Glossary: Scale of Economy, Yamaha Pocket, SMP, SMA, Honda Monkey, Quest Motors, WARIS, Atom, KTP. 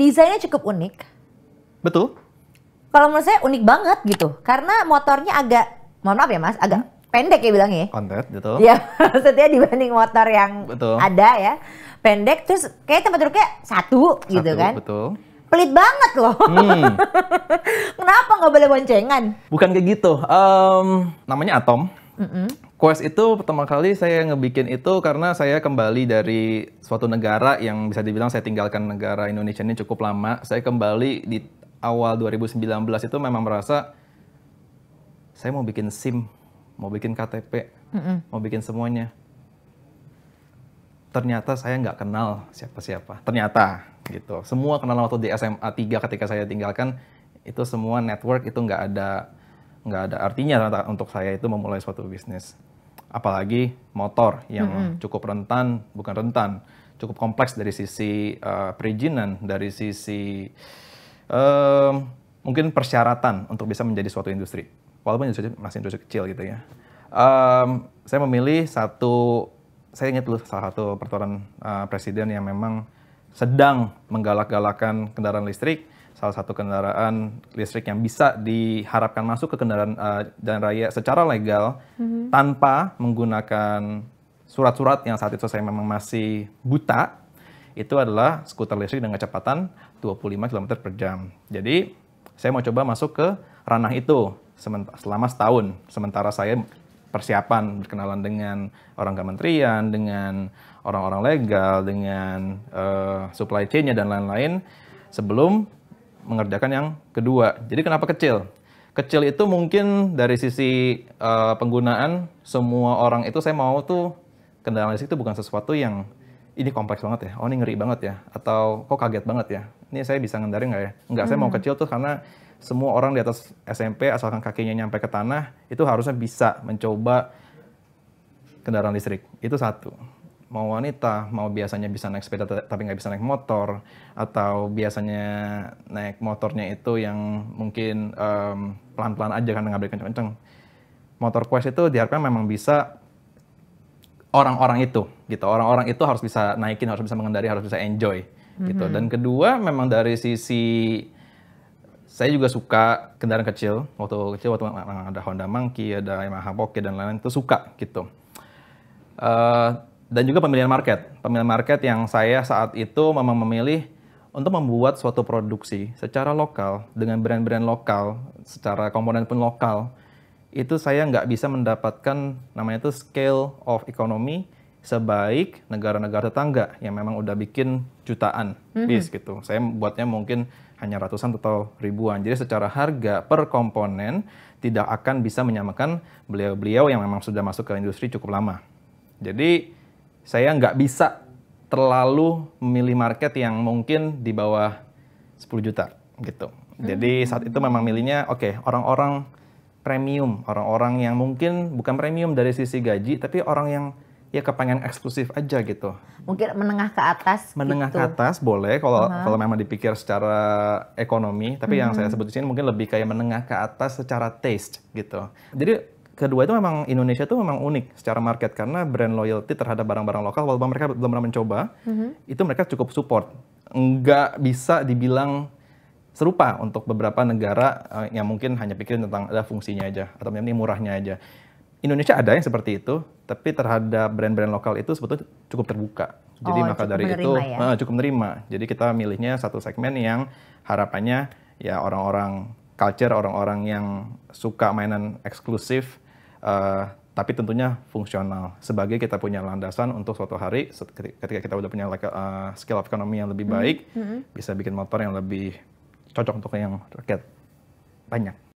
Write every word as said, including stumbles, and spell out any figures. desainnya cukup unik. Betul. Kalau menurut saya unik banget gitu, karena motornya agak, mohon maaf ya mas, agak hmm? pendek ya bilangnya. Kontet gitu. Ya, maksudnya dibanding motor yang betul. ada ya, pendek. Terus kayak tempat duduknya satu, satu gitu kan. Betul. Pelit banget loh. Hmm. Kenapa nggak boleh boncengan? Bukan kayak gitu. Um, namanya Atom. Mm-mm. Quest itu pertama kali saya ngebikin itu karena saya kembali dari suatu negara yang bisa dibilang saya tinggalkan negara Indonesia ini cukup lama. Saya kembali di awal dua ribu sembilan belas itu memang merasa saya mau bikin SIM, mau bikin K T P, Mm-mm. mau bikin semuanya. Ternyata saya nggak kenal siapa-siapa. Ternyata gitu. Semua kenalan waktu di S M A tiga ketika saya tinggalkan itu semua network itu nggak ada nggak ada artinya ternyata untuk saya itu memulai suatu bisnis. Apalagi motor yang mm-hmm. cukup rentan, bukan rentan, cukup kompleks dari sisi uh, perizinan, dari sisi uh, mungkin persyaratan untuk bisa menjadi suatu industri. Walaupun industri masih industri kecil gitu ya. Um, saya memilih satu, saya ingat dulu salah satu peraturan uh, presiden yang memang sedang menggalak-galakan kendaraan listrik. Salah satu kendaraan listrik yang bisa diharapkan masuk ke kendaraan uh, jalan raya secara legal mm-hmm. tanpa menggunakan surat-surat yang saat itu saya memang masih buta, itu adalah skuter listrik dengan kecepatan dua puluh lima kilometer per jam. Jadi saya mau coba masuk ke ranah itu selama setahun. Sementara saya persiapan berkenalan dengan orang kementerian, dengan orang-orang legal, dengan uh, supply chain-nya dan lain-lain sebelum mengerjakan yang kedua. Jadi kenapa kecil? Kecil itu mungkin dari sisi uh, penggunaan semua orang itu saya mau tuh kendaraan listrik itu bukan sesuatu yang ini kompleks banget ya, oh ini ngeri banget ya, atau kok kaget banget ya, ini saya bisa ngendari nggak ya? Nggak, hmm. saya mau kecil tuh karena semua orang di atas S M P asalkan kakinya nyampe ke tanah, itu harusnya bisa mencoba kendaraan listrik. Itu satu. Mau wanita, mau biasanya bisa naik sepeda tapi nggak bisa naik motor, atau biasanya naik motornya itu yang mungkin um, pelan-pelan aja karena nggak boleh kenceng-kenceng. Motor Quest itu diharapkan memang bisa orang-orang itu, gitu. Orang-orang itu harus bisa naikin, harus bisa mengendari, harus bisa enjoy, mm-hmm. gitu. Dan kedua, memang dari sisi saya juga suka kendaraan kecil. Waktu kecil, waktu ada Honda Monkey, ada Yamaha Pocket dan lain-lain itu suka, gitu. Uh, Dan juga pemilihan market. Pemilihan market yang saya saat itu memang memilih untuk membuat suatu produksi secara lokal, dengan brand-brand lokal, secara komponen pun lokal, itu saya nggak bisa mendapatkan namanya itu scale of economy sebaik negara-negara tetangga yang memang udah bikin jutaan piece mm-hmm. gitu. Saya buatnya mungkin hanya ratusan atau ribuan. Jadi secara harga per komponen tidak akan bisa menyamakan beliau-beliau yang memang sudah masuk ke industri cukup lama. Jadi saya nggak bisa terlalu memilih market yang mungkin di bawah sepuluh juta gitu. Jadi saat itu memang milihnya oke okay, orang-orang premium, orang-orang yang mungkin bukan premium dari sisi gaji, tapi orang yang ya kepengen eksklusif aja gitu. Mungkin menengah ke atas. Menengah gitu. Ke atas boleh kalau uh-huh. kalau memang dipikir secara ekonomi, tapi hmm. yang saya sebut di sini mungkin lebih kayak menengah ke atas secara taste gitu. Jadi kedua itu memang Indonesia itu memang unik secara market karena brand loyalty terhadap barang-barang lokal walaupun mereka belum pernah mencoba, mm-hmm. itu mereka cukup support. Nggak bisa dibilang serupa untuk beberapa negara yang mungkin hanya pikirin tentang ada fungsinya aja atau ini murahnya aja. Indonesia ada yang seperti itu, tapi terhadap brand-brand lokal itu sebetulnya cukup terbuka. Jadi oh, maka dari itu ya? Cukup menerima. Jadi kita milihnya satu segmen yang harapannya ya orang-orang culture, orang-orang yang suka mainan eksklusif. Uh, tapi tentunya fungsional sebagai kita punya landasan untuk suatu hari ketika kita udah punya like, uh, skill of economy yang lebih baik, mm-hmm. bisa bikin motor yang lebih cocok untuk yang rakyat banyak.